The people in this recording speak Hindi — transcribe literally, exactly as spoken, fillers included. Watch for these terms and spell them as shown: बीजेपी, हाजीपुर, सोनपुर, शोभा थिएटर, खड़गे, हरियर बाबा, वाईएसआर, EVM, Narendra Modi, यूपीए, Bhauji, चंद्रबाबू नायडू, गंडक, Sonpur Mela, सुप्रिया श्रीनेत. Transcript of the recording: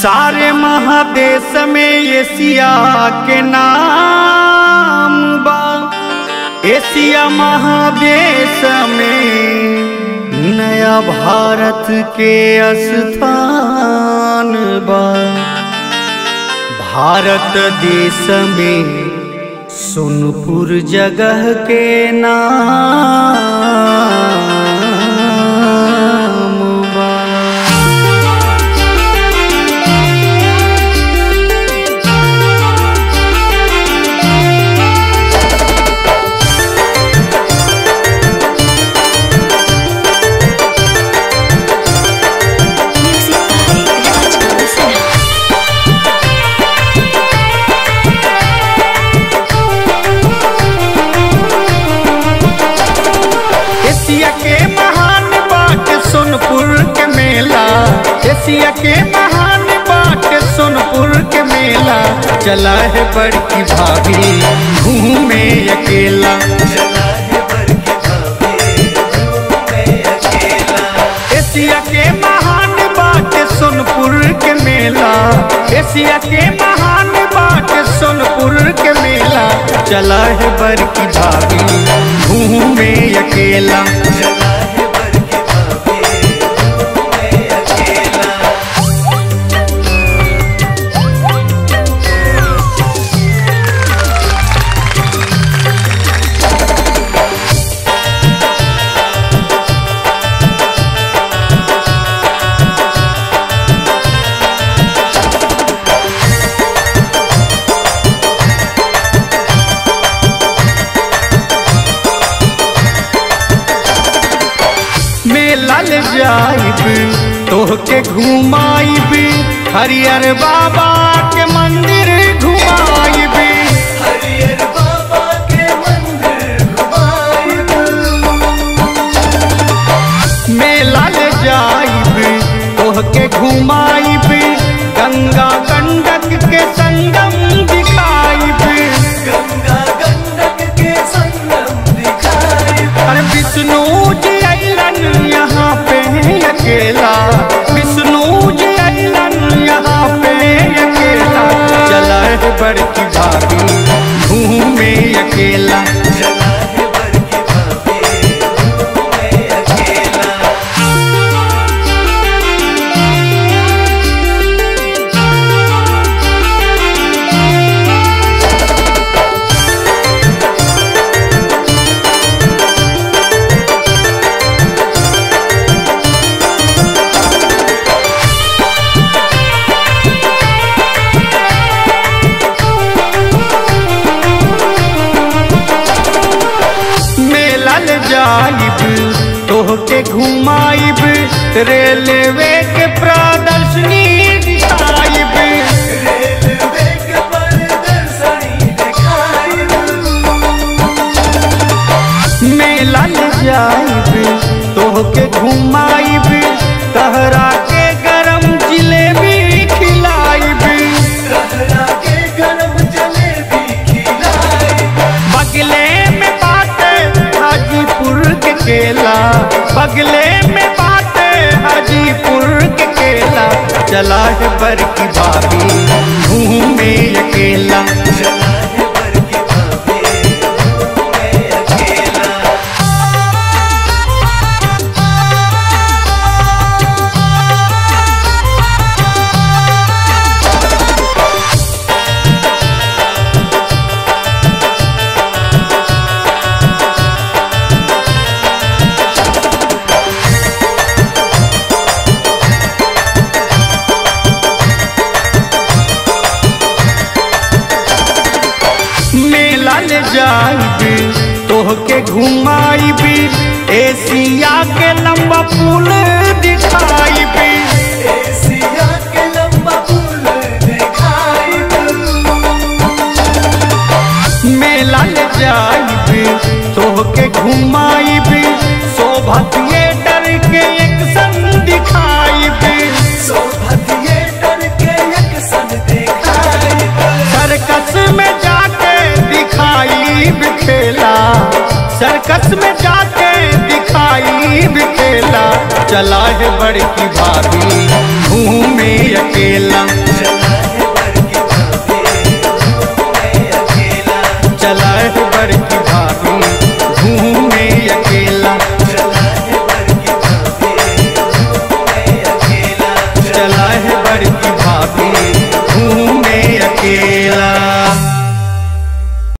सारे महादेश में एशिया के नाम बा, एशिया महादेश में नया भारत के स्थान बा। भारत देश में सोनपुर जगह के नाम। एशिया के महान बाके सोनपुर के मेला, चला है बड़की भाभी घूमे अकेला, चला है बड़की भाभी घूमे अकेला। एशिया के महान बाके सोनपुर के मेला, एशिया के महान बाके सोनपुर के मेला, चला है बड़की भाभी घूमे अकेला। तोहके घुमाइब हरियर बाबा के मंदिर, घुमाइब हरियर बाबा के मंदिर घुमाइब। मेला ले जाइब तोहके घुमाइब, गंगा गंडक के संगम दिखाइब, गंगा गंडक के संगम दिखाइब। अरे विष्णु जी अइलन यहाँ पे अकेला, विष्णु जी अइलन यहाँ पे अकेला, चला है बड़की भाभी घूमे अकेला। तोहके घुमाइब रेलवे के प्रदर्शनी दिखाइब, रेलवे के प्रदर्शनी दिखाइब। मेला ले जाइब तोहके घुमाइब, तहरा के गरम जिलेबी खिलाइब, तहरा के गरम जिलेबी खिलाइब। बगले में बाटे हाजीपुर के केला, बगले में बाटे हाजीपुर के केला, चला है बड़की भाभी घूमे अकेला, चला है बड़की भाभी घूमे अकेला। तोहके घुमाइब एशिया के लंबा पुल दिखाइब, एशिया के लंबा पुल दिखाइब। मेला ले जाइब तोहके घुमाइब, शोभा थिएटर के एक्शन दिखाइब, शोभा थिएटर के एक्शन दिखाइब। कच्छ में जाके दिखाई भी खेला चला है बड़की भाभी।